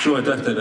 Sure, definitely.